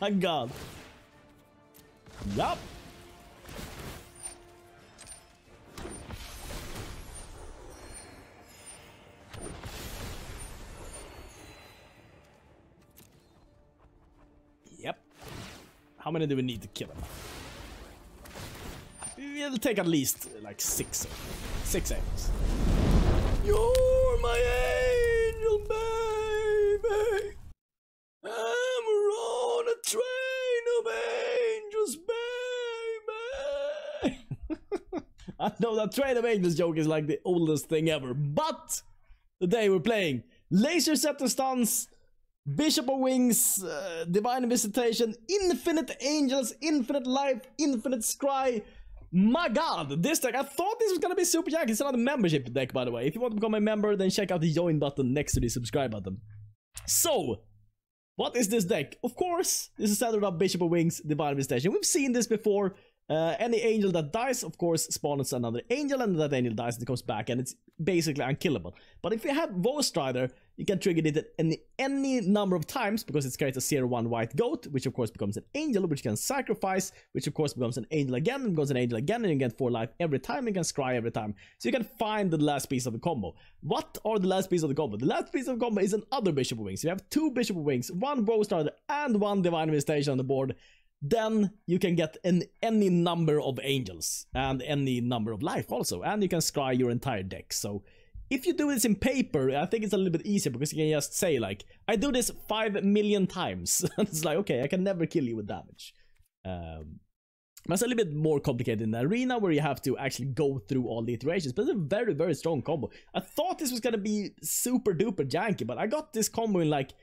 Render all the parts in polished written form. My god. Yup. Yep. How many do we need to kill him? It'll take at least like six eggs. You're my angel, baby. I'm on a train of angels, baby. I know that train of angels joke is like the oldest thing ever, but today we're playing LaserSetToStun's Bishop of Wings, Divine Visitation, Infinite Angels, Infinite Life, Infinite Scry. My god, this deck, I thought this was gonna be super jacked. It's another membership deck, by the way. If you want to become a member, then check out the join button next to the subscribe button. So, what is this deck? Of course, this is centered up Bishop of Wings, Divine Visitation. We've seen this before. Any angel that dies, of course, spawns another angel, and that angel dies and it comes back, and it's basically unkillable. But if you have Woe Strider, you can trigger it at any number of times, because it creates a 0/1 white goat, which of course becomes an angel, which you can sacrifice, which of course becomes an angel again, and becomes an angel again, and you get 4 life every time, and you can scry every time. So you can find the last piece of the combo. What are the last piece of the combo? The last piece of the combo is another Bishop of Wings. You have 2 Bishop of Wings, 1 Woe Strider, and 1 Divine Visitation on the board. Then you can get any number of angels and any number of life also, and you can scry your entire deck. So if you do this in paper, I think it's a little bit easier, because you can just say like, I do this 5 million times. It's like, okay, I can never kill you with damage. That's a little bit more complicated in the arena, where you have to actually go through all the iterations, but it's a very, very strong combo. I thought this was gonna be super duper janky, but I got this combo in like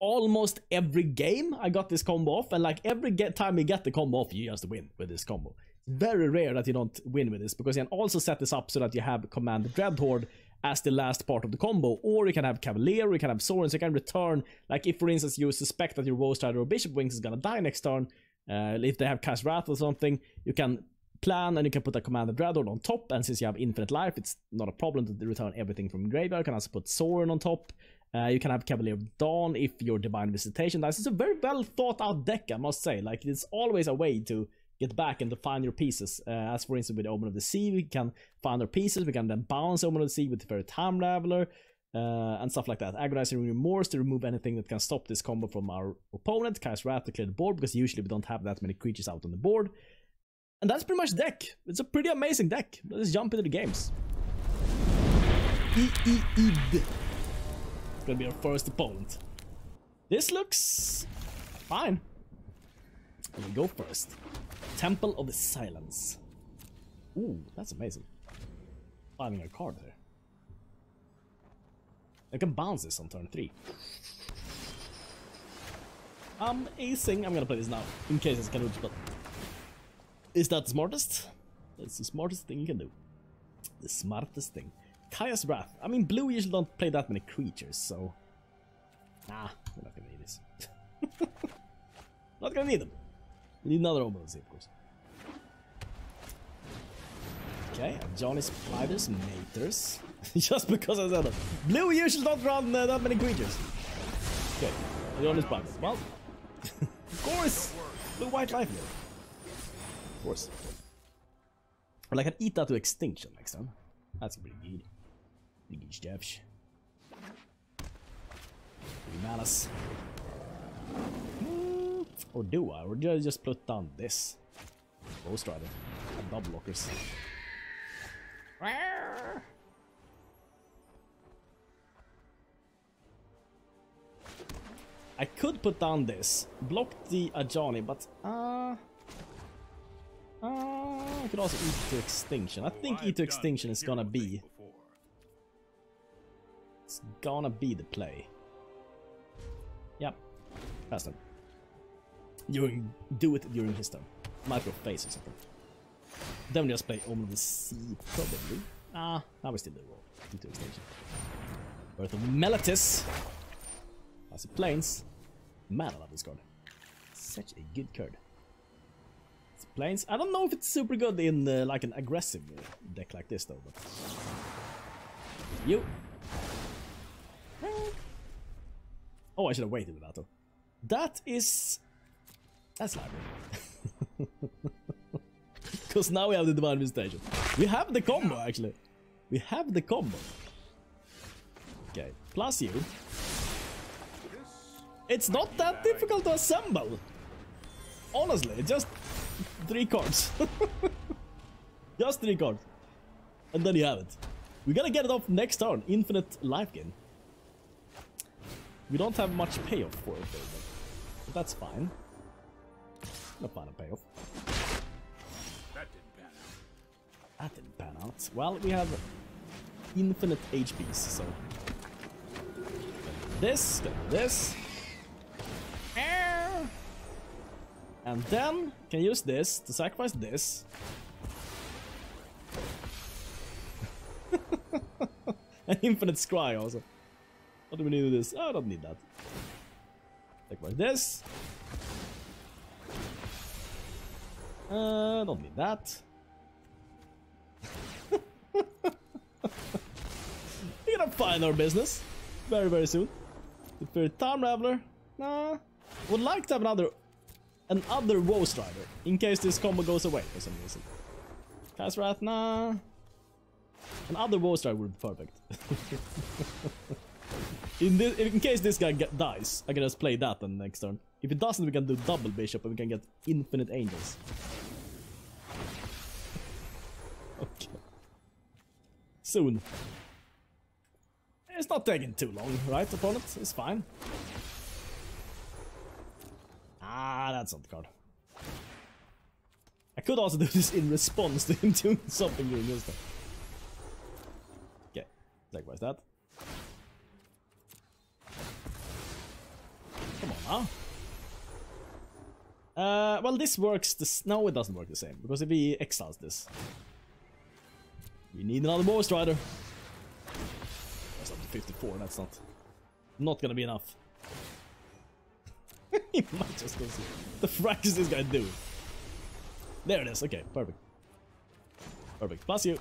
almost every game. I got this combo off, and like every time you get the combo off, you just win with this combo. It's very rare that you don't win with this, because you can also set this up so that you have Command the Dreadhorde as the last part of the combo, or you can have Cavalier, or you can have Sorin, so you can return, like if for instance you suspect that your Woe Strider or Bishop Wings is gonna die next turn, if they have Kaya's Wrath or something, you can plan and you can put a Command the Dreadhorde on top, and since you have Infinite Life, it's not a problem to return everything from graveyard. You can also put Sorin on top. You can have Cavalier of Dawn if your Divine Visitation dies. It's a very well thought out deck, I must say. Like, it's always a way to get back and to find your pieces. As for instance with Omen of the Sea, we can find our pieces. We can then bounce Omen of the Sea with Teferi Time Raveler and stuff like that. Agonizing Remorse to remove anything that can stop this combo from our opponent. Kaya's Wrath to clear the board, because usually we don't have that many creatures out on the board. And that's pretty much the deck. It's a pretty amazing deck. Let's jump into the games. Gonna be our first opponent. This looks fine. We'll go first. Temple of the Silence. Ooh, that's amazing. Finding a card there. I can bounce this on turn 3. Amazing. I'm gonna play this now in case it's gonna reach button. Is that the smartest? That's the smartest thing you can do. The smartest thing. Kaya's Wrath. I mean, blue usually don't play that many creatures, so... Nah, we're not gonna need this. Not gonna need them. We need another Omen of the Sea, of course. Okay, Johnny's Pliders, Maters. Just because I said that. Blue usually don't run that many creatures. Okay, Johnny's Pliders. Well, of course! Blue-white life here. Of course. Well, I can eat that to extinction next time. That's pretty good. Pretty good stuff. Pretty malice. Or do I? Or do I just put down this? Woe Strider. And double blockers. I could put down this. Block the Ajani, but... I could also Eat to Extinction. I think Eat to Extinction is gonna be... It's gonna be the play. Yep. Pass turn. Do it during his turn. Micro phase or something. Then we just play Omen of the Sea, probably. Ah, now we still do roll. Eat to Extinction. Birth of Meletis. That's the planes. Man, I love this card. Such a good card. Planes. I don't know if it's super good in like an aggressive deck like this though, but you. Oh, I should have waited with that though. That is That's not good. Because now we have the Divine Visitation. We have the combo, actually. We have the combo. Okay, plus you. It's not that difficult to assemble. Honestly, just 3 cards. Just 3 cards. And then you have it. We gotta get it off next turn. Infinite life gain. We don't have much payoff for it, but that's fine. Not bad a payoff. That didn't pan out. That didn't pan out. Well, we have infinite HPs, so. This, this. And then can use this to sacrifice this. An infinite scry also. What do we need with this? Oh, I don't need that. Sacrifice this. Don't need that. We're gonna find our business very, very soon. The third Time Raveler. Nah. Would like to have another Woe Strider in case this combo goes away for some reason. Kaya's Wrath, nah. Another Woe Strider would be perfect. In case this guy dies, I can just play that on the next turn. If it doesn't, we can do double bishop and we can get infinite angels. Okay. Soon. It's not taking too long, right, opponent? It's fine. Ah, that's not the card. I could also do this in response to him doing something during his turn. Okay, sacrifice that. Come on now. Well, this works. No, it doesn't work the same because if he exiles this, we need another Woe Strider. That's up to 54. That's not gonna be enough. He might just go see. The frack is this guy doing? There it is. Okay, perfect. Perfect. Pass you.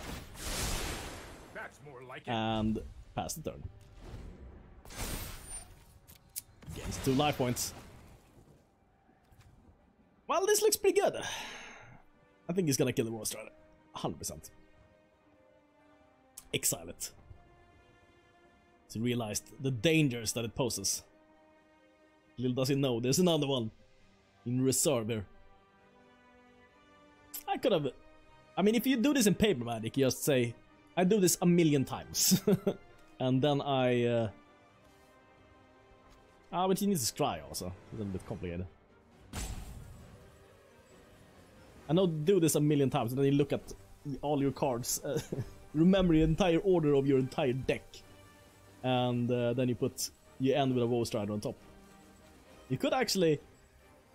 That's more like it. And pass the turn. Gains 2 life points. Well, this looks pretty good. I think he's gonna kill the Woe Strider. 100%. Exile it. He realized the dangers that it poses. Little does he know, there's another one in reserve here. I could have... I mean, if you do this in paper magic, you just say, I do this 1,000,000 times. And then I... Ah, but you need to scry also. It's a little bit complicated. I know do this 1,000,000 times, and then you look at all your cards. Remember the entire order of your entire deck. And then you end with a Woe Strider on top. You could actually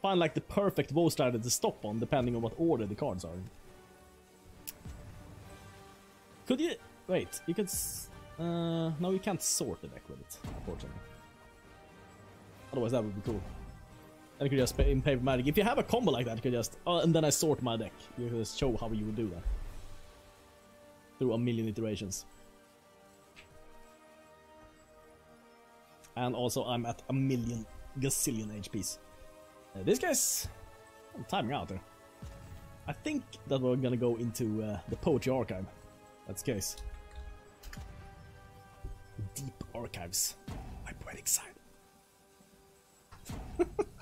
find like the perfect Woe Strider to stop on, depending on what order the cards are. Could you... Wait, you could... no, you can't sort the deck with it, unfortunately. Otherwise that would be cool. And you could just, in paper magic, if you have a combo like that, you could just... Oh, and then I sort my deck. You could just show how you would do that. Through 1,000,000 iterations. And also I'm at 1,000,000... gazillion HPs. This guy's... I'm timing out there. I think that we're gonna go into the poetry archive. That's the case. Deep archives. My poetic side.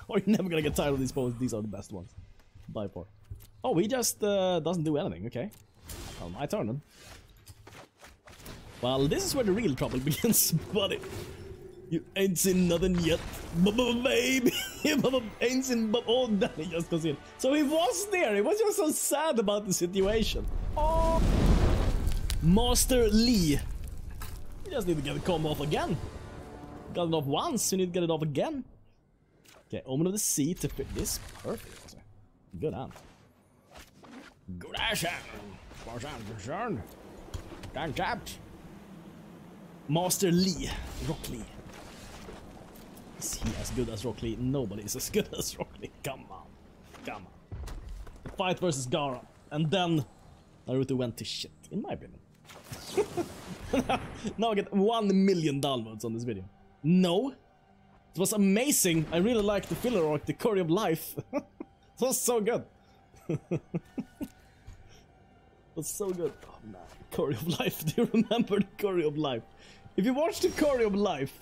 Or you're never gonna get tired of these poems. These are the best ones. By far. Oh, he just doesn't do anything. Okay. Well, my turn then. Well, this is where the real trouble begins, buddy. You ain't seen nothing yet, baby. Ain't seen, oh, that he just goes in. So he was there. He was just so sad about the situation. Oh, Master Lee. You just need to get it combo off again. Got it off once. You need to get it off again. Okay, Omen of the Sea to fit this. Perfect. Also. Good hand. Good ass hand. Far hand concerned. Time tapped. Master Lee. Rock Lee. Is he as good as Rock Lee? Nobody is as good as Rock Lee. Come on. Come on. The fight versus Gaara. And then Naruto went to shit, in my opinion. Now I get 1,000,000 downloads on this video. No. It was amazing. I really liked the filler arc, the Curry of Life. That was so good. That's so good. Oh man, Quarry of Life. Do you remember the Quarry of Life? If you watch the Quarry of Life,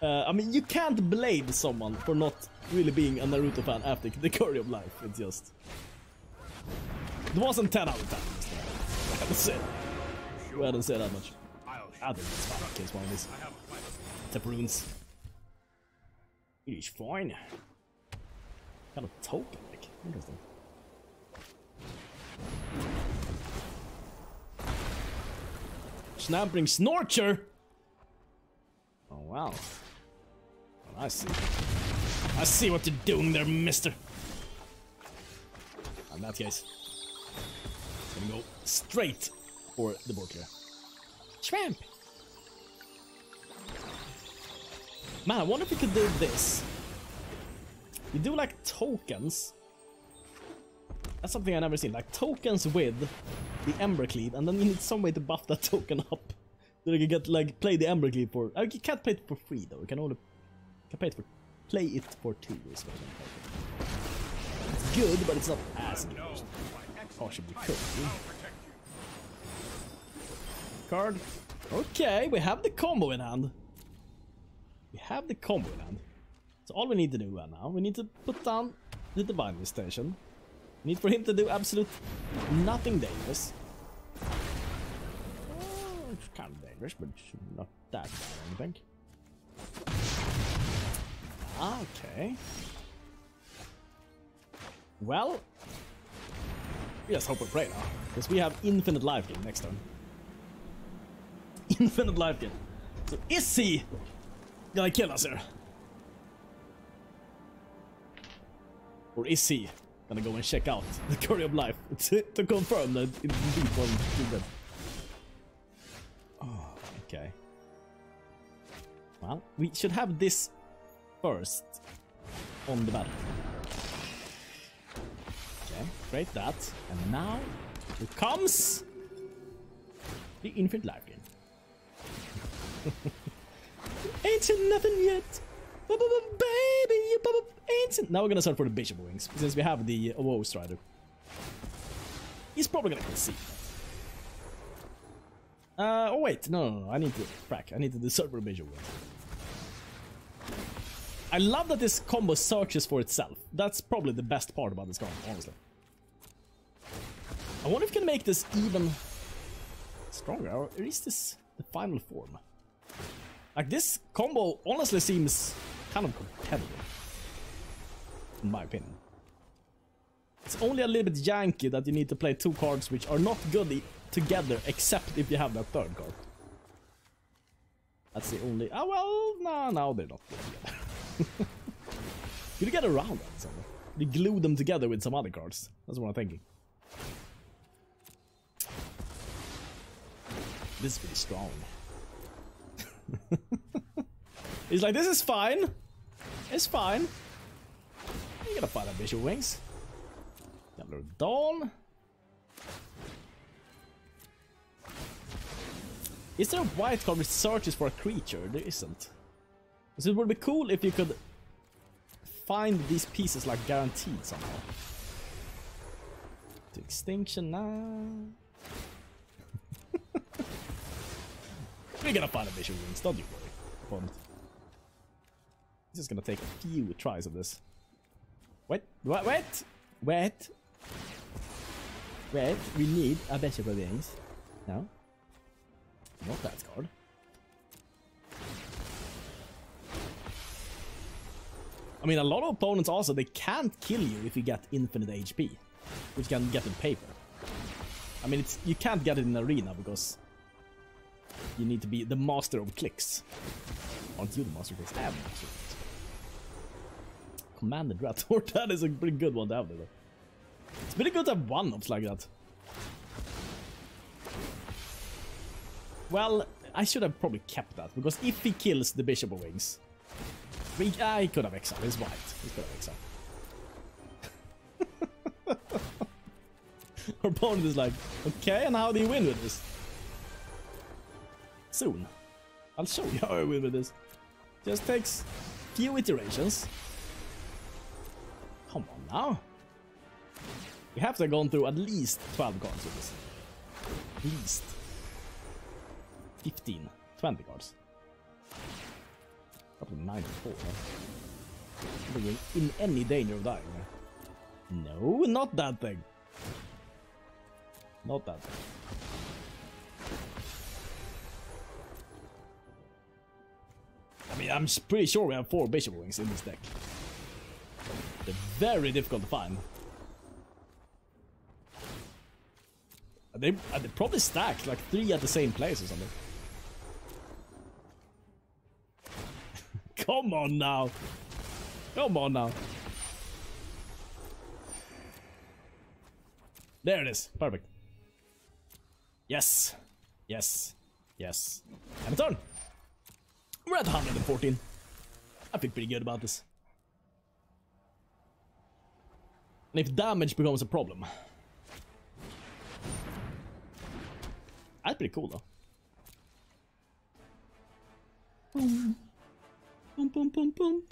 I mean, you can't blame someone for not really being a Naruto fan after the Quarry of Life. It's just... It wasn't 10 out of 10. I haven't said sure. I haven't said that much. I think it's fine in case one of these. Tap runes. It is fine. Kind of token, like. Interesting. Snampering Snorcher! Oh wow. Well, I see. I see what you're doing there, mister. In that case, I'm gonna go straight for the board here. Shrimp! Man, I wonder if we could do this. You do like tokens. That's something I've never seen, like tokens with the Embercleave, and then you need some way to buff that token up. So you can get, like, play the Embercleave for... you can't play it for free though, you can only... play it for two is what I'm... It's good, but it's not as good. Possibly could. Card. Okay, we have the combo in hand. We have the combo in hand. So all we need to do right now, we need to put down the Divine Visitation. Need for him to do absolute nothing dangerous. Oh, it's kind of dangerous, but not that bad, I don't think. Okay. Well, we just hope and pray now, because we have Infinite Life game next turn. Infinite Life game. So is he gonna kill us here? Or is he gonna go and check out the Quarry of Life to confirm that it's indeed one too good. Oh, okay. Well, we should have this first on the battle. Okay, create that. And now here comes the Infinite Life game. Ain't seen nothing yet. Baby, ancient. Now we're gonna start for the Bishop of Wings, since we have the Woe Strider. He's probably gonna concede. Oh wait, no, I need to crack. I need to do server Bishop of Wings. I love that this combo searches for itself. That's probably the best part about this combo, honestly. I wonder if we can make this even stronger, or is this the final form? Like, this combo honestly seems kind of competitive, in my opinion. It's only a little bit janky that you need to play two cards which are not good together, except if you have that third card. That's the only... Ah, well, no, they're not good together. You get around that somehow. You glue them together with some other cards. That's what I'm thinking. This is pretty strong. He's like, this is fine. It's fine. You gotta find that Bishop Wings. Cavalier of Dawn. Is there a white card which searches for a creature? There isn't. So it would be cool if you could find these pieces like guaranteed somehow. To Extinction now. We're gonna find a Bishop Wings, don't you worry. This is gonna take a few tries of this. Wait, we need a Bishop of Wings. No? Not that card. I mean, a lot of opponents also, they can't kill you if you get infinite HP, which you can get in paper. I mean, it's, you can't get it in Arena because... You need to be the master of clicks. Aren't you the master of clicks? I am the master of clicks. Command the Dreadhorde, that is a pretty good one to have there. It's pretty good to have one-ups like that. Well, I should have probably kept that, because if he kills the Bishop of Wings... I could have exiled, it's white. He could have exiled. Our opponent is like, okay, and how do you win with this? Soon. I'll show you how I will with this. Just takes few iterations. Come on now. We have to have gone through at least 12 cards with this. At least. 15. 20 cards. Probably 94. Huh? Being in any danger of dying. No, not that thing. Not that thing. I mean, I'm pretty sure we have 4 Bishop of Wings in this deck. They're very difficult to find. They probably stacked like 3 at the same place or something. Come on now. Come on now. There it is. Perfect. Yes. Yes. Yes. And a turn. We're at 114. I feel pretty good about this. And if damage becomes a problem. That's pretty cool though. Boom, boom, boom, boom.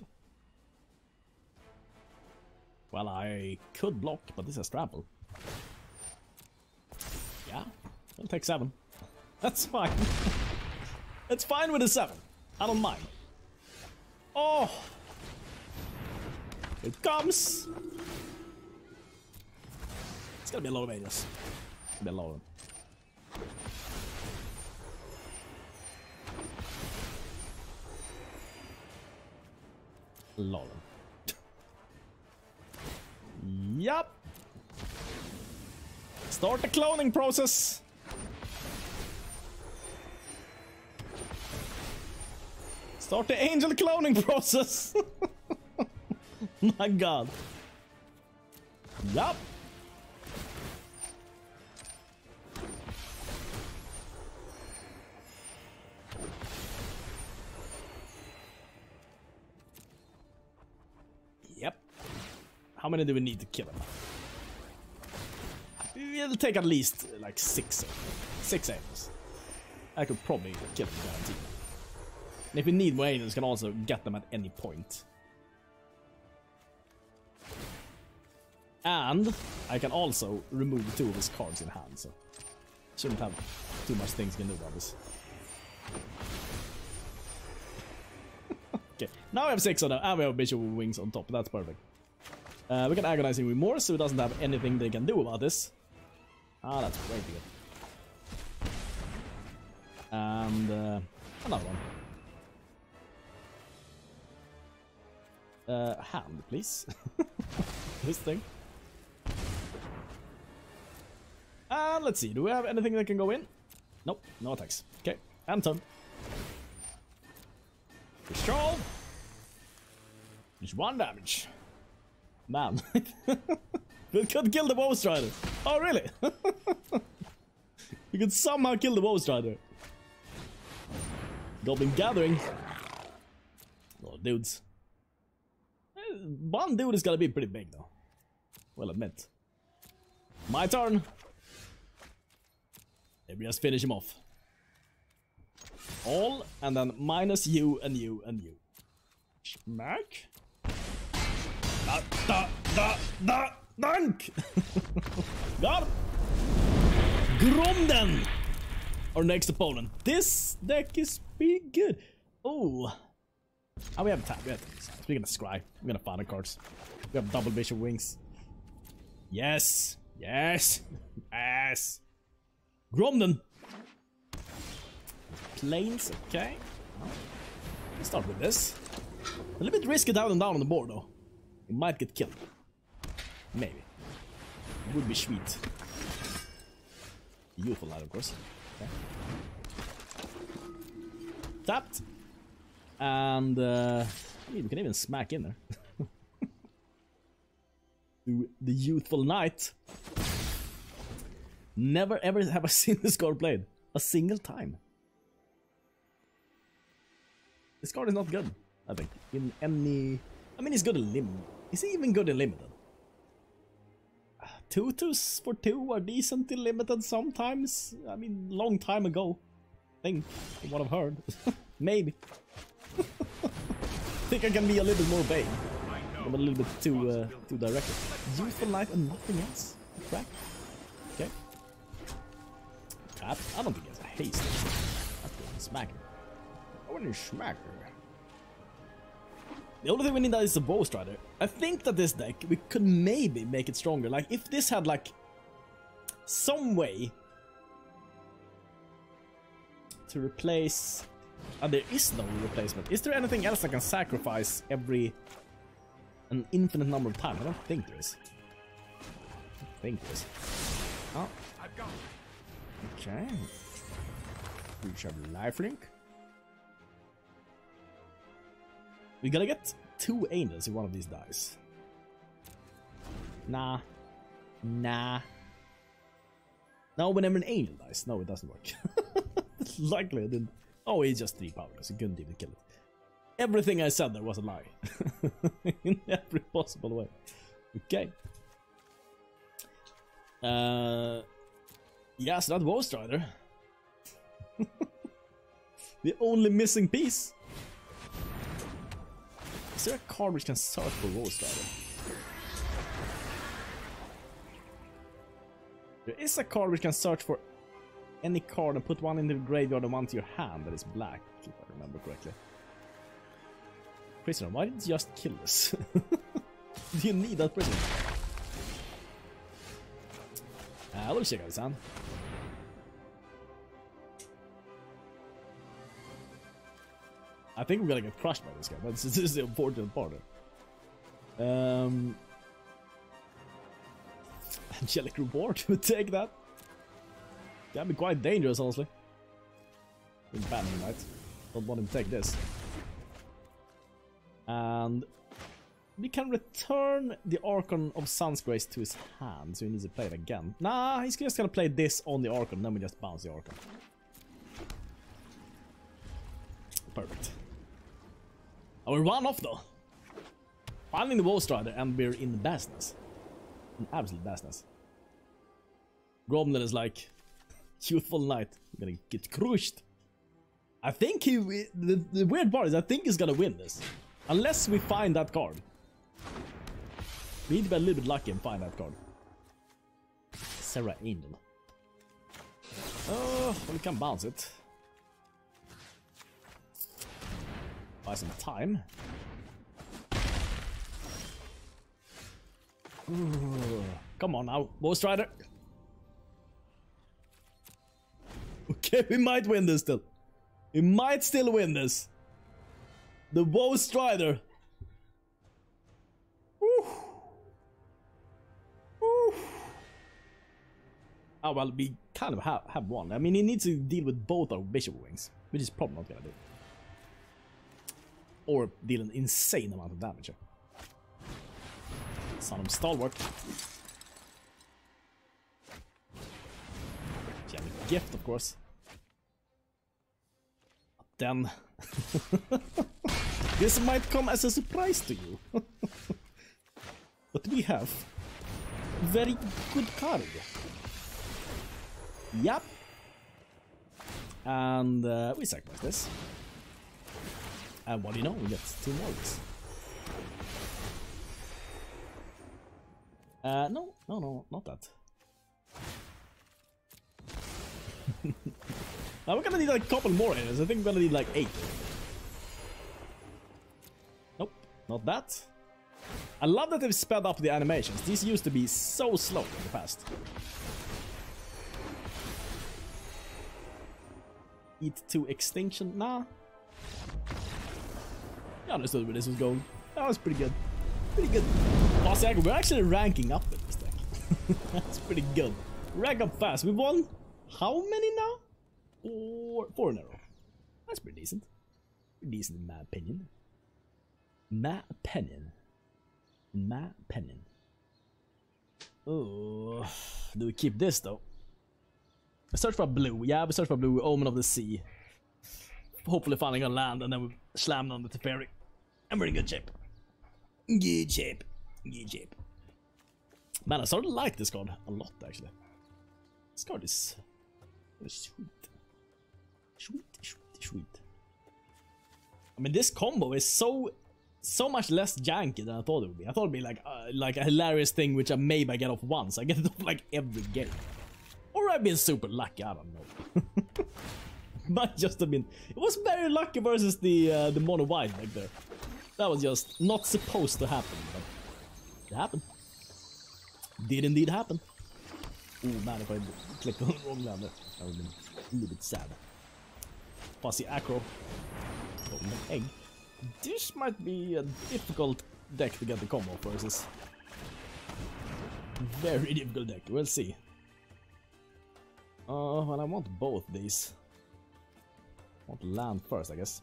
Well, I could block, but this has trample. Yeah, we'll take 7. That's fine. It's fine with a 7. I don't mind. Oh! Here it comes! It's gonna be a lot of angels. It's gonna be a lot of them. Lol. Yup. Start the cloning process. Start the angel cloning process. My god. Yup. How many do we need to kill him? It'll take at least like 6 angels. I could probably kill them guaranteed. And if we need more angels, we can also get them at any point. And I can also remove 2 of his cards in hand, so shouldn't have too much things we can do about this. Okay, now we have 6 on them, and we have Bishop with Wings on top. That's perfect. We can Agonizing Remorse, so it doesn't have anything they can do about this. Ah, that's way too good. And another one. Hand, please. This thing. And let's see, do we have anything that can go in? Nope, no attacks. Okay, and turn. Control. Just 1 damage. Man, we could kill the Woe Strider. Oh, really? We could somehow kill the Woe Strider. Goblin Gathering. Oh, dudes. One dude is gonna be pretty big, though. Well, admit. My turn. Maybe just finish him off. All, and then minus you and you and you. Smack. Dank! Got Gromden! Our next opponent. This deck is pretty good. Oh. And we have time. We're gonna scry. We're gonna find our cards. We have double Bishop Wings. Yes. Yes. Yes. Gromden. Plains. Okay. Let's start with this. A little bit risky down and down on the board though. We might get killed. Maybe. Would be sweet. Beautiful light, of course. Okay. Tapped. And we can even smack in there. The Youthful Knight. Never ever have I seen this card played. A single time. This card is not good, I think. In any... I mean, he's good in Limited. Is he even good in Limited? 2/2s for 2 are decent in Limited sometimes. I mean, long time ago. I think, from what I've heard. Maybe. I think I can be a little more vague. I'm a little bit too directed. Use for life and nothing else? Crack? Okay. I don't think it's a haste. That's good. Smacker. I want to smack her. The only thing we need that is a Woe Strider. I think that this deck, we could maybe make it stronger. Like, if this had, like, some way to replace... there is no replacement. Is there anything else I can sacrifice an infinite number of times? I don't think there is. I don't think there is. Oh. Okay. We should have lifelink. We gotta get 2 angels in one of these dice. Nah. Nah. No, whenever an angel dies. No, it doesn't work. Likely I didn't. Oh, it's just 3 powerless. You couldn't even kill it. Everything I said there was a lie. In every possible way. Okay. Yeah, so that Woe Strider. The only missing piece. Is there a card which can search for Woe Strider? There is a card which can search for any card and put one in the graveyard and one to your hand that is black, if I remember correctly. Prisoner, why didn't you just kill this? Do you need that prisoner? We'll check out his hand. I think we're gonna get crushed by this guy, but this is the important part. Angelic Reward, would take that. That'd be quite dangerous, honestly. Banishing Light. Don't want him to take this. And we can return the Archon of Sun's Grace to his hand, so he needs to play it again. Nah, he's just gonna play this on the Archon, then we just bounce the Archon. Perfect. Oh, we're one off though. Finding the Woe Strider and we're in the badness. In absolute badness. Gromlin is like, youthful knight, I'm gonna get crushed. I think he... The weird part is I think he's gonna win this. Unless we find that card. We need to be a little bit lucky and find that card. Serra Angel. Oh, we can bounce it. Buy some time. Ooh, come on now, Woe Strider. Okay, we might win this still. We might still win this. The Woe Strider. Woo. Woo. Oh, well, we kind of have won. I mean, he needs to deal with both our Bishop of Wings, which is probably not gonna do. Or deal an insane amount of damage. Son of Stalwart. Yeah, a gift, of course. Then this might come as a surprise to you. But we have a very good card. Yep. And we sacrifice this. And what do you know? We get 2 more of this. No, not that. Now we're gonna need like a couple more areas. I think we're gonna need like 8. Nope, not that. I love that they've sped up the animations. These used to be so slow in the past. Eat to Extinction? Nah. I understood where this was going. That was pretty good. Pretty good. Oh, see, we're actually ranking up with this deck. That's pretty good. Rank up fast. We won how many now? 4 in a row. That's pretty decent. Pretty decent in my opinion. My opinion. Oh, do we keep this though? I search for blue. Yeah, we search for blue. Omen of the Sea. Hopefully finding a land, and then we slam on the Teferi. And we're in good shape. Good shape. Good shape. Man, I sort of like this card a lot, actually. This card is sweet. Sweet. I mean, this combo is so so much less janky than I thought it would be. I thought it would be like a hilarious thing which I maybe I get off once. I get it off like every game. Or I've been super lucky, I don't know. Might just have been... It was very lucky versus the mono white back there. That was just not supposed to happen, but it happened. Did indeed happen. Oh man, if I clicked on the wrong lander, that would have been a little bit sad. Fuzzy acro. Oh, an egg. This might be a difficult deck to get the combo versus. Very difficult deck, we'll see. Well, I want both these. I want land first, I guess.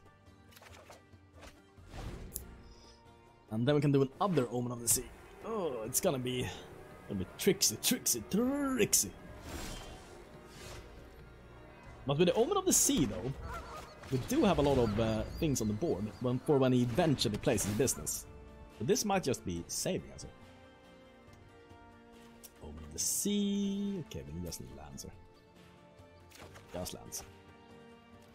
And then we can do another Omen of the Sea. Oh, it's gonna be a bit tricksy. But with the Omen of the Sea, though, we do have a lot of things on the board for when he eventually plays his business. But this might just be saving us. Omen of the Sea. Okay, we just need lands here. Just lands.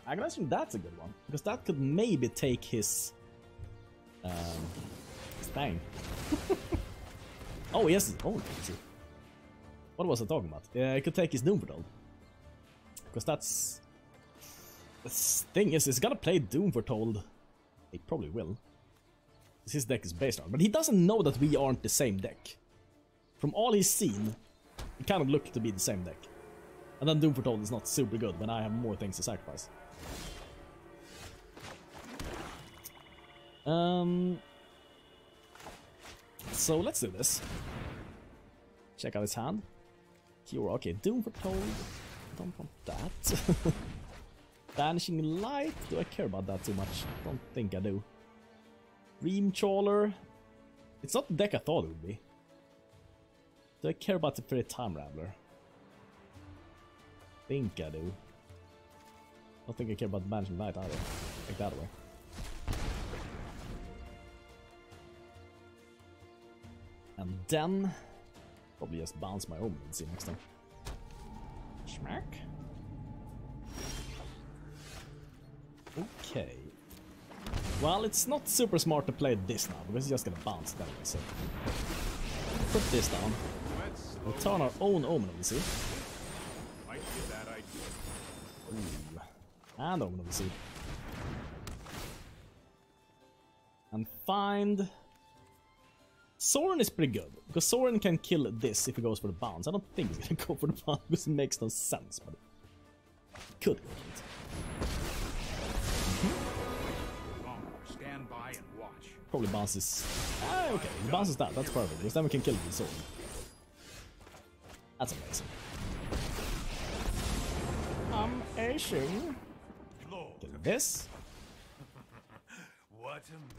Agonizing, that's a good one, because that could maybe take his thing. Oh, yes, oh, what was I talking about? Yeah, it could take his Doom Foretold. Because that's... The thing is, he's gonna play Doom Foretold. He probably will. His deck is based on, but he doesn't know that we aren't the same deck. From all he's seen, it kind of looked to be the same deck. And then Doom Foretold is not super good when I have more things to sacrifice. So let's do this. Check out his hand. Kiora, okay, Doom Foretold. Don't want that. Banishing Light. Do I care about that too much? Don't think I do. Dream Trawler. It's not the deck I thought it would be. Do I care about the Teferi Time Raveler? I think I do. I don't think I care about Banishing Light either. Take that away. And then... Probably just bounce my Omen and see next time. Schmack. Okay. Well, it's not super smart to play this now, because it's just gonna bounce that way, so... Put this down. We'll turn our own Omen, obviously. Ooh. And Omen of the Sea. And find... Sorin is pretty good, because Sorin can kill this if he goes for the bounce. I don't think he's gonna go for the bounce, because it makes no sense, but... It could go for it. Probably bounces... Ah, okay, he bounces that, that's perfect, because then we can kill it with Sorin. That's amazing. I'm Asian. Get this.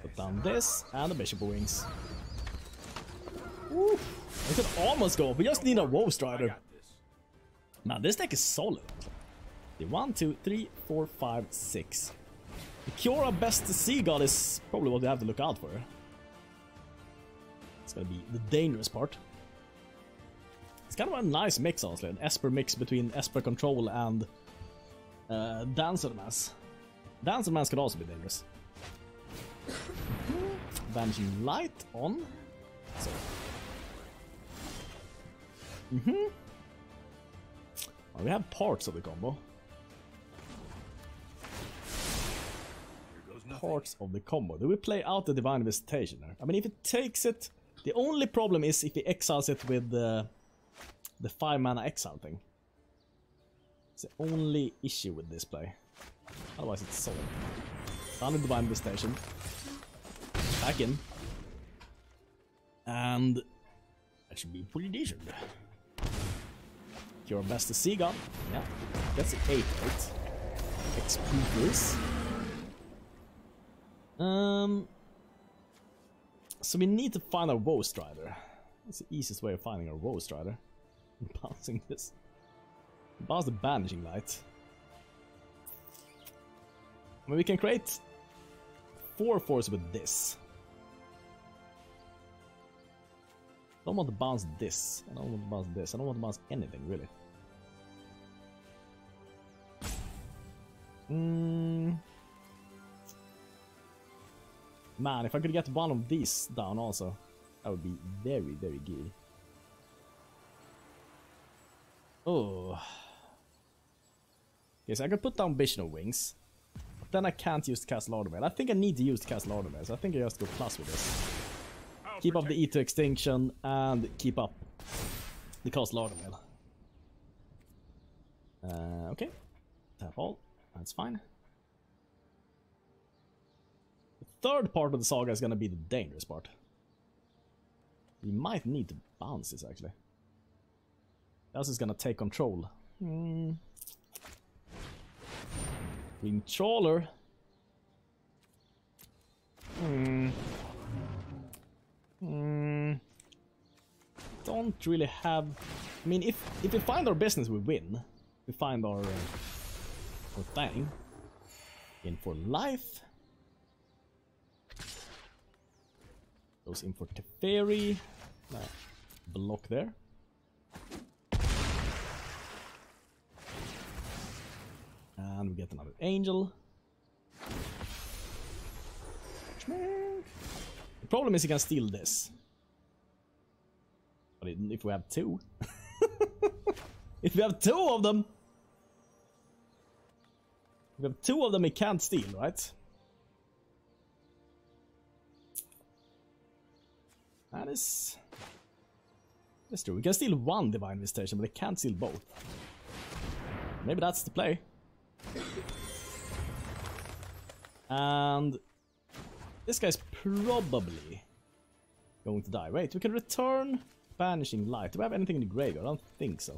Put down this and the Bishop of Wings. Ooh, I could almost go. We just need a Woe Strider. Now this deck is solid. The 1, 2, 3, 4, 5, 6. The Kiora Bests the Sea God is probably what we have to look out for. It's gonna be the dangerous part. It's kind of a nice mix, honestly. An Esper mix between Esper Control and Dance of the Manse. Dance of the Manse could also be dangerous. Banishing Light on. So. Well, we have parts of the combo. Parts of the combo. Do we play out the Divine Visitation? I mean, if it takes it... The only problem is if he exiles it with the 5-mana exile thing. It's the only issue with this play. Otherwise it's solid. Down in Divine Visitation. Back in. And... That should be pretty decent. Kiora Bests the Sea God. Yeah. That's an 8-8. Exploders. So we need to find our Woe Strider. That's the easiest way of finding our Woe Strider. Bouncing this. Bounce the Banishing Light. I mean, we can create 4/4s with this. I don't want to bounce this. I don't want to bounce this. I don't want to bounce anything, really. Man, if I could get one of these down also, that would be very, very good. Oh. Okay, so I could put down Bishop of Wings. But then I can't use Castle Ardenvale. I think I need to use Castle Ardenvale, so I think I just go plus with this. Keep up the Eat to Extinction and keep up the Castle Ardenvale. Okay. Tap all. That's fine. The third part of the saga is gonna be the dangerous part. We might need to bounce this actually. Else is gonna take control. Dream Trawler. Don't really have. I mean, if we find our business, we win. We find our thing. In for life. Goes in for Teferi. No, block there. And we get another angel. The problem is you can steal this. But if we have two. If we have two of them. If we have two of them, we can't steal, right? That is... that's true. We can steal one Divine Visitation, but we can't steal both. Maybe that's the play. And this guy's probably going to die. Wait, we can return Banishing Light. Do we have anything in the graveyard? I don't think so.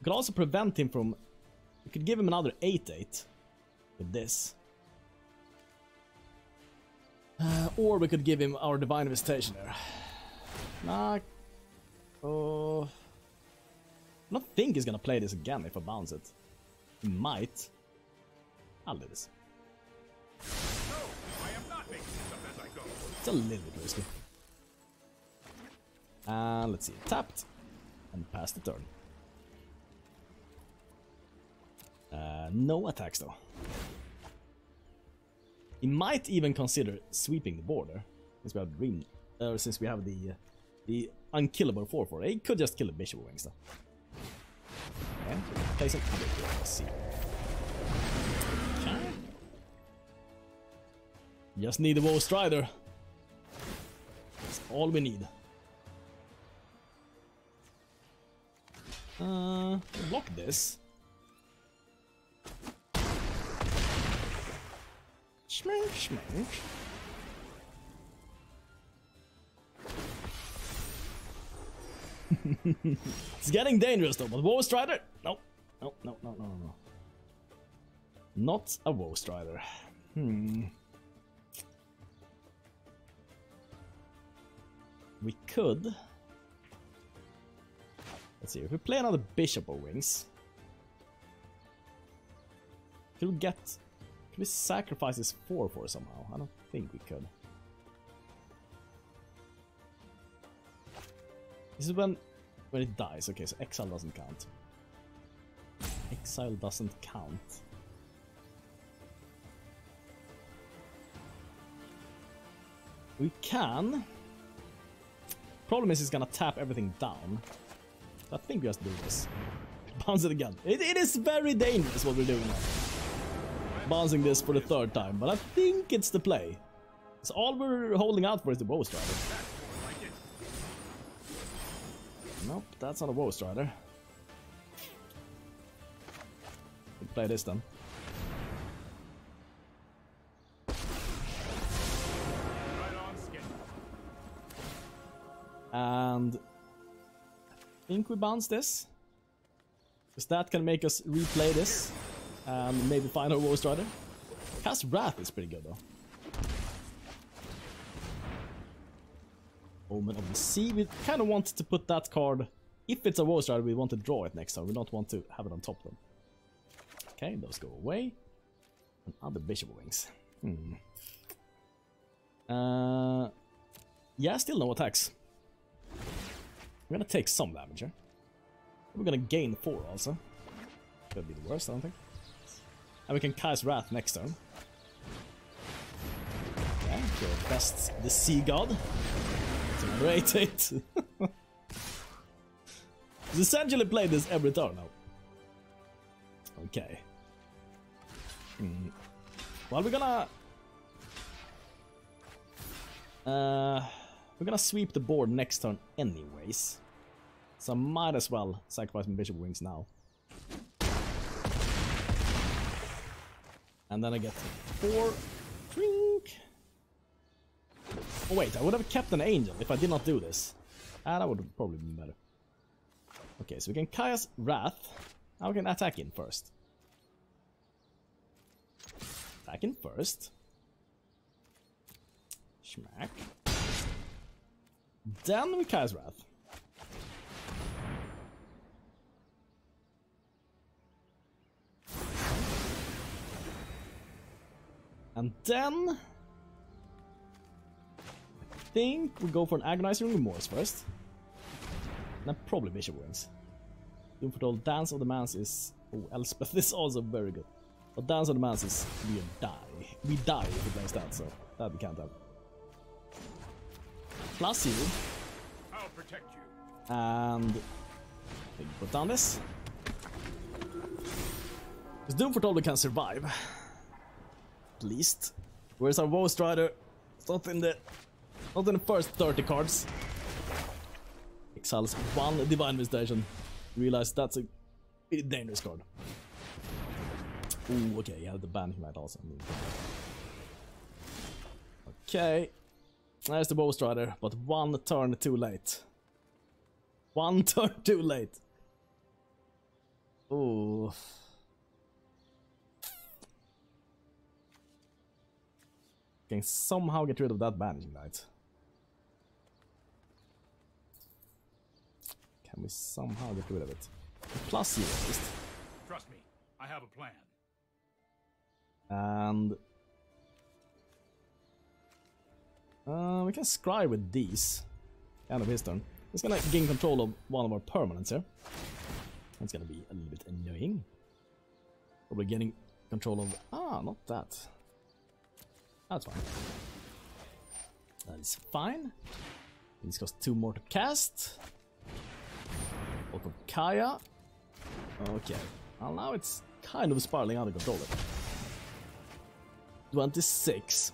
We could also prevent him from... we could give him another 8-8 with this. Or we could give him our Divine Visitation there. Nah. Oh. I don't think he's gonna play this again if I bounce it. He might. I'll do this. No, I am not making this up as I go. It's a little bit risky. And let's see. Tapped. And passed the turn. No attacks though. He might even consider sweeping the border. Since we have Dream, or since we have the unkillable 4-4. He could just kill the Bishop of Wings though. Okay, place an other sea. Just need the Woe Strider. That's all we need. Block this. Shmink, shmink. It's getting dangerous though, but Woe Strider? No, no, no, no, no, no. Not a Woe Strider. We could. Let's see, if we play another Bishop of Wings. Could we get. Could we sacrifice this 4-4 somehow? I don't think we could. This is when it dies. Okay, so exile doesn't count. Exile doesn't count. We can. Problem is he's gonna tap everything down. I think we just do this. Bounce it again. It is very dangerous what we're doing now. Bouncing this for the third time, but I think it's the play. So all we're holding out for is the Woe Strider. Nope, that's not a Woe Strider. We'll play this then. And I think we bounce this. Because that can make us replay this. And maybe find our Woe Strider. Kaya's Wrath is pretty good though. Omen of the Sea. We kind of want to put that card. If it's a Woe Strider, we want to draw it next time. We don't want to have it on top then. Okay, those go away. And other Bishop of Wings. Yeah, still no attacks. We're gonna take some damage here. We're gonna gain 4 also. That'd be the worst, I don't think. And we can Kaya's Wrath next turn. Okay. Kiora Bests the Sea God. It's a great hit. He's essentially played this every turn now. Okay. Well, we're gonna sweep the board next turn anyways. So I might as well sacrifice my Bishop of Wings now. And then I get 4. Drink. Oh wait, I would have kept an Angel if I did not do this. That would have probably been better. Okay, so we can Kaya's Wrath. Now we can attack in first. Attack in first. Smack. Then we Kaya's Wrath. And then I think we go for an Agonizing Remorse first. And then probably Bishop Wings. Doom Foretold, Dance of the Manse is... Oh, Elspeth is also very good. But Dance of the Manse is... We die. We die if he plays that, so that we can't have. Plus you. I'll protect you. And... I think we put down this. Because Doom Foretold we can survive. At least. Where's our Woe Strider? It's not in the first 30 cards. Exiles one Divine Visitation. Realize that's a pretty dangerous card. Ooh, okay, yeah, the Banishing Light also. Okay. There's the Woe Strider, but one turn too late. One turn too late. Ooh. Can somehow get rid of that Banishing Light. Can we somehow get rid of it? Plus you at least. Trust me, I have a plan. And we can scry with these. End of his turn. He's gonna gain control of one of our permanents here. That's gonna be a little bit annoying. Probably getting control of not that. That's fine. That is fine. This costs 2 more to cast. Welcome Kaya. Okay. Well, now it's kind of spiraling out of control. 26.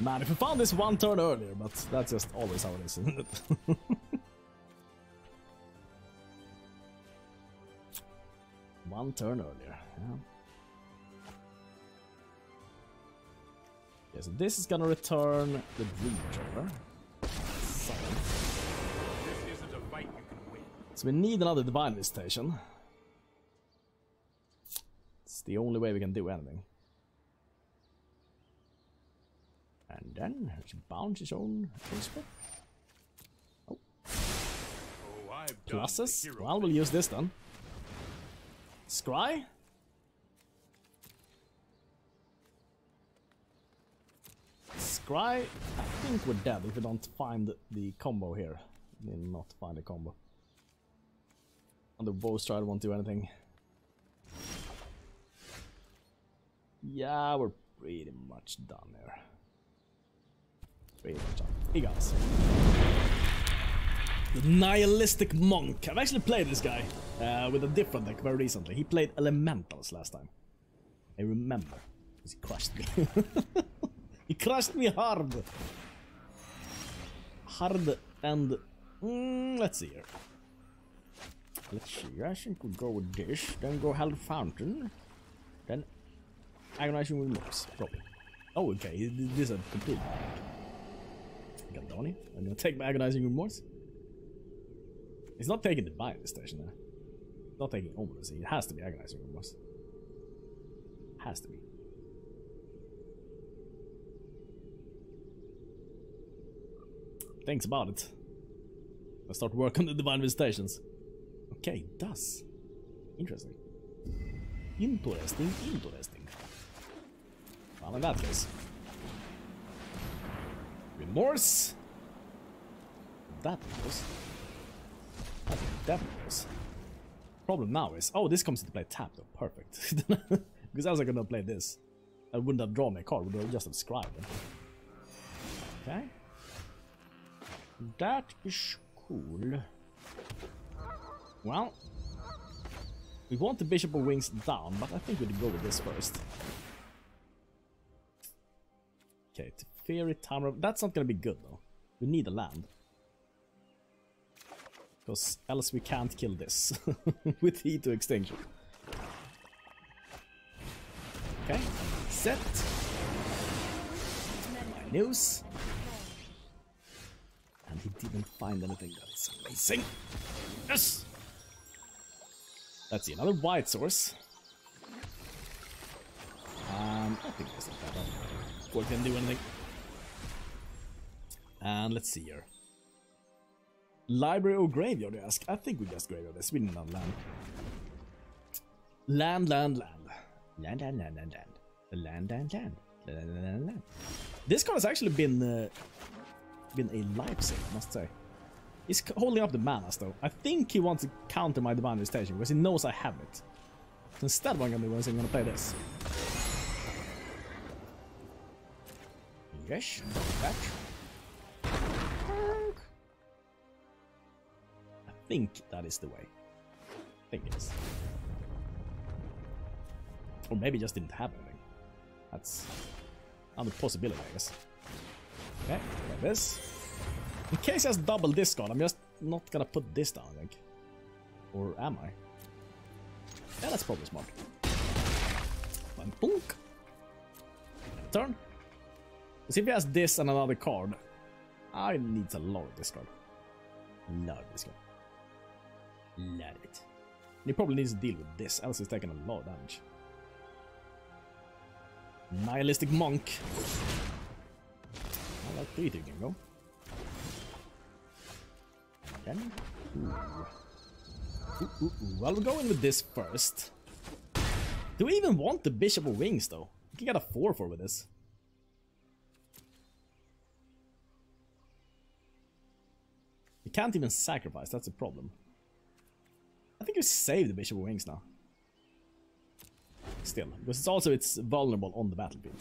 Man, if we found this one turn earlier, but that's just always how it is, isn't it? One turn earlier, yeah. Okay, so this is gonna return the Dream Trawler. So. This isn't a fight you can win. So we need another Divine Visitation. It's the only way we can do anything. And then she bounces his own principle. Oh. Pluses. Well, we'll use this then. Scry. Scry, I think we're dead if we don't find the combo here. We did not find a combo. And the Woe Strider won't do anything. Yeah, we're pretty much done there. Pretty much done. Hey guys. The Nihilistic Monk. I've actually played this guy with a different deck very recently. He played Elementals last time. I remember. Because he crushed me. He crushed me hard! Hard and... let's see here. Let's see, I think we'll go with this, then go Held Fountain, then Agonizing Remorse, probably. Oh, okay, this is complete. Got Donnie, I'm gonna take my Agonizing Remorse. He's not taking the Divine Visitation there. He's not taking Omen of the Sea, it has to be Agonizing Remorse. Has to be. Thinks about it. I start work on the Divine Visitations. Okay, it does. Interesting. Interesting, interesting. Well, in that case. Remorse? That was. That definitely was. Problem now is... Oh, this comes into play tapped. Oh, perfect. Because else I could not play this. I wouldn't have drawn my card, would I just have scribed it? Okay. That is cool. Well, we want the Bishop of Wings down, but I think we'd go with this first. Okay, Teferi, Time Raveler. That's not gonna be good though. We need a land. Because else we can't kill this with Eat to Extinction. Okay, set. My news. And he didn't find anything. That's amazing. Yes! Let's see, another white source. I think that's not that bad. Before it can do anything. And let's see here. Library or graveyard, you ask? I think we just graveyard this. We need another land. Land. This card has actually been a lifesaver, I must say. He's holding up the manas though. I think he wants to counter my Divine Visitation because he knows I have it. So instead, what I'm gonna do is I'm gonna play this. Yes, back. I think that is the way. I think it is. Or maybe just didn't have anything. That's another possibility, I guess. Okay, like this. In case he has double this card, I'm just not gonna put this down, I think. Or am I? Yeah, that's probably smart. One book. Turn. See if he has this and another card. I need to load this card. Load this card. Load it. And he probably needs to deal with this, else he's taking a lot of damage. Nihilistic Monk. Well, that 3-2 can go. Again. Well, we'll go in with this first. Do we even want the Bishop of Wings, though? We can get a 4-4 with this. We can't even sacrifice, that's a problem. I think we save the Bishop of Wings now. Still, because it's also it's vulnerable on the battlefield.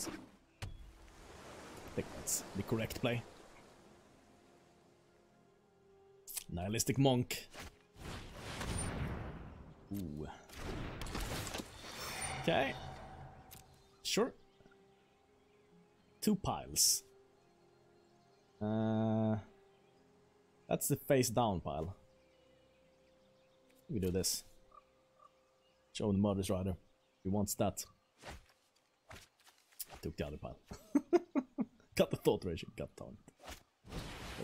I think that's the correct play. Nihilistic Monk. Ooh. Okay. Sure. Two piles. That's the face down pile. We do this. Show the Murderous Rider. He wants that. I took the other pile. Cut the thought ratio. God darn it.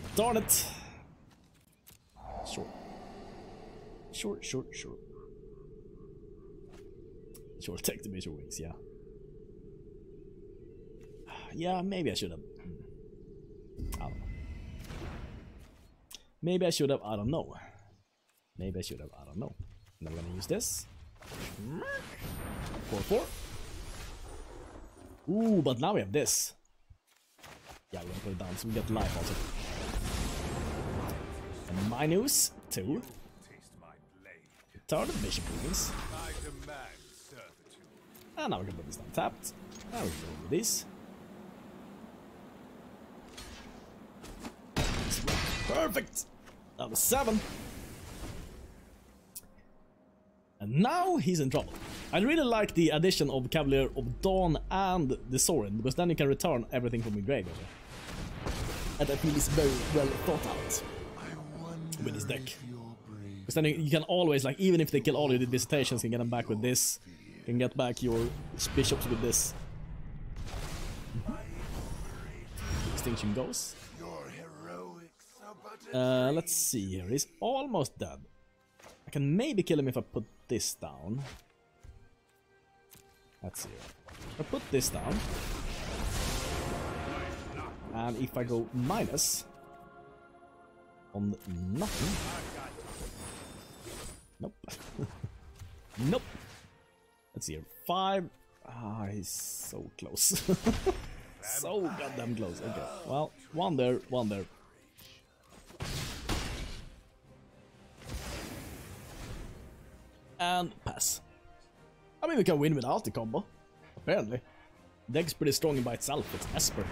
God darn it! Sure. Sure. Sure, take the Bishop of Wings, yeah. Yeah, maybe I should have. I don't know. Maybe I should have, I don't know. Maybe I should have, I don't know. Now we're gonna use this. 4-4. Ooh, but now we have this. Yeah, we're gonna put it down so we get life also. And minus 2. Return the Bishop of Wings. And now we can put this down tapped. Now we can go with this. Perfect! That was 7. And now he's in trouble. I really like the addition of Cavalier of Dawn and the Sorin, because then you can return everything from the graveyard. And I feel it's very well thought out with this deck. Because then you can always, like, even if they kill all your visitations, you can get them back with this. You can get back your bishops with this. Extinction goes. Let's see here. He's almost dead. I can maybe kill him if I put this down. Let's see here. I put this down. And if I go minus on nothing. Nope. Nope. Let's see here. 5. Ah, he's so close. So goddamn close. Okay. Well, one there, one there. And pass. I mean, we can win without the combo, apparently. Deck's pretty strong by itself. It's Esper.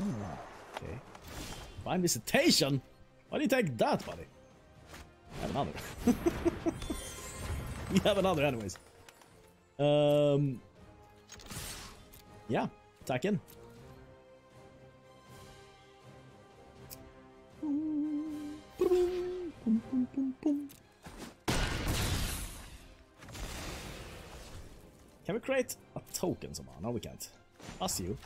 Oh, okay. Divine Visitation? Why do you take that, buddy? I have another. We have another anyways. Yeah, attack in. Can we create a token somehow? No, we can't. Plus you.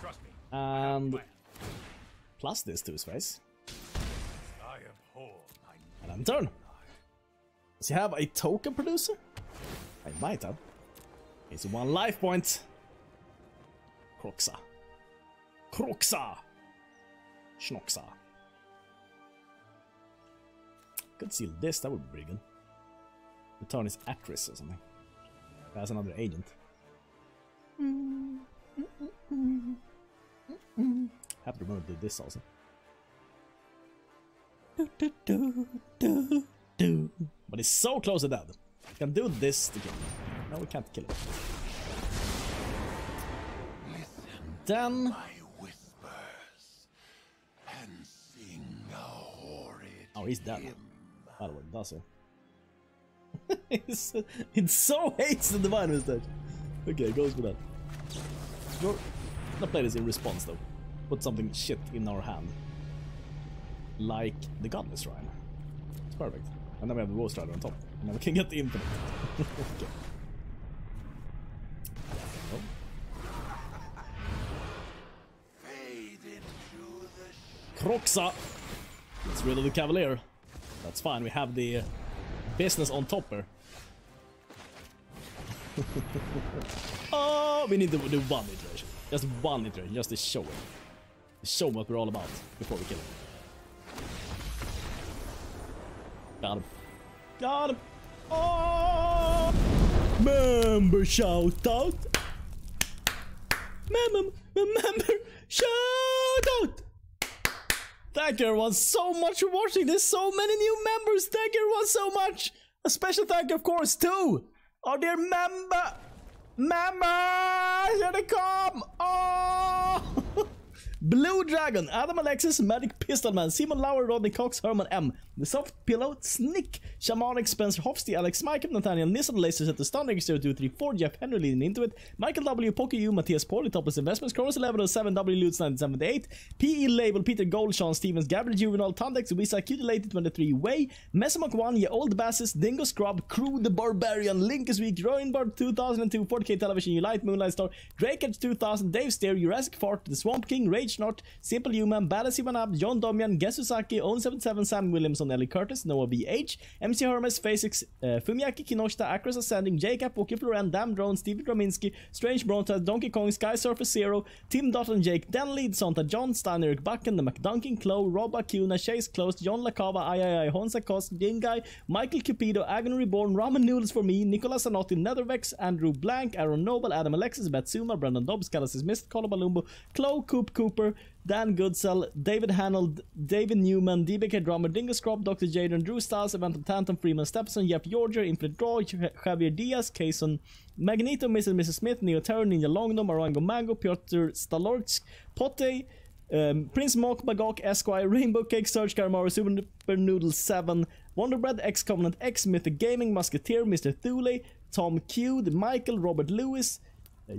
Trust me. And plus this to his face. And then turn. Does he have a token producer? I might have. It's one life point. Kroxa. Kroxa. Schnoxa. Could seal this, that would be pretty good. Return his actress or something. That's another agent. Have to remember to do this also. But it's so close to death. We can do this to kill him. No, we can't kill him. Then oh, he's dead. By the way, does he? It so hates the Divine Visitation. Okay, goes for that. We're gonna play this in response though. Put something shit in our hand. Like the Godless Shrine. It's perfect. And then we have the Woe Strider on top. And then we can get the Infinite. Okay. Kroxa! Let's rid of the Cavalier. That's fine, we have the business on topper. Oh, we need to do one iteration. Just one iteration, just to show it. To show what we're all about before we kill him. Got him. Got him! Oh! Member shout out! Member shout out! Thank you everyone so much for watching. There's so many new members. Thank you everyone so much. A special thank you of course to our dear members. Here they come. Oh! Blue Dragon, Adam Alexis, Magic Pistolman, Simon Lauer, Rodney Cox, Herman M, The Soft Pillow, Snick, Shamanic, Spencer Hofsty, Alex Michael, Nathaniel Nissen, LaserSetToStun, X0234, Jeff Henry leading into it, Michael W, Pocky U, Matthias Pauli, Topless Investments, Cross 1107, W Lutz 1978, PE Label, Peter Gold, Sean Stevens, Gabriel Juvenile, Tundex, Wisa, Cutelated 23 Way, Messamok 1, Ye Old Basses, Dingo Scrub, Crew the Barbarian, Linkus Week, Groenbard 2002, 4K Television, You Light, Moonlight Star, Drakeage 2000, Dave Steer, Jurassic Fart, The Swamp King, Rage Snort, Simple Human, Badass Ivanab, John Domian, Gesusaki, Own77, Sam Williamson, Ellie Curtis, Noah BH, MC Hermes, Phasix, Fumiaki, Kinoshita, Acros Ascending, Jacob, Wookie Floran, Dam Drone, Stevie Grominski, Strange Bronta, Donkey Kong, Sky Surface Zero, Tim Dotton, Jake Denley, Sonta John, Stein, Eric Bucken, The McDuncan, Chloe, Rob Acuna, Chase Close, John Lacava, III, Honsa Kost, Dingai, Michael Cupido, Agony Reborn, Ramen Noodles for Me, Nicolas Sanotti, Nethervex, Andrew Blank, Aaron Noble, Adam Alexis, Batsuma, Brandon Dobbs, Callas is Missed, Colobalumbo, Chloe, Coop Cooper, Dan Goodsell, David Hanold, David Newman, DBK Drummer, Dingo Scrub, Dr. Jaden, Drew Styles, Eventum Tantum, Freeman Stepson, Jeff Yorger, Infinite Draw, Javier Diaz, Kayson, Magneto, Mrs. and Mrs. Smith, Neo Terror, Ninja Longno, Marango Mango, Piotr Stalorsk, Potte, Prince Mock, Bagok, Esquire, Rainbow Cake, Serge Caramaro, Super Noodle 7, Wonderbread, X Covenant X, Mythic Gaming, Musketeer, Mr. Thule, Tom Q, Michael, Robert Lewis,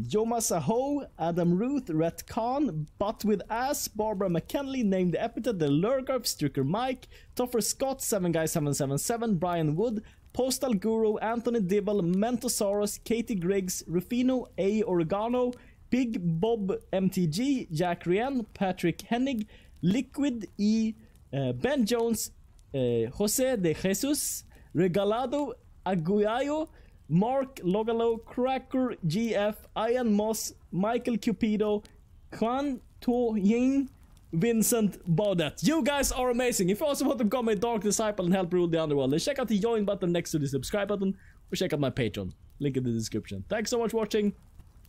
Yoma Saho, Adam Ruth, Rhett Khan, Butt with Ass, Barbara McKinley, Named the Epithet, The Lurgarf, Stricker Mike, Toffer Scott, 7Guy777, Brian Wood, Postal Guru, Anthony Dibble, Mentosaurus, Katie Griggs, Rufino, A. Oregano, Big Bob MTG, Jack Rien, Patrick Hennig, Liquid E, Ben Jones, Jose de Jesus, Regalado, Aguayo, Mark Logalo, Cracker GF, Ian Moss, Michael Cupido, Kwan To Ying, Vincent Baudet. You guys are amazing. If you also want to become a Dark Disciple and help rule the underworld, then check out the join button next to the subscribe button, or check out my Patreon. Link in the description. Thanks so much for watching,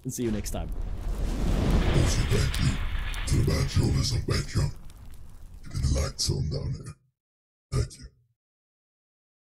and see you next time. Thank you to the band shoulders on Patreon. Give me the like zone down there. Thank you.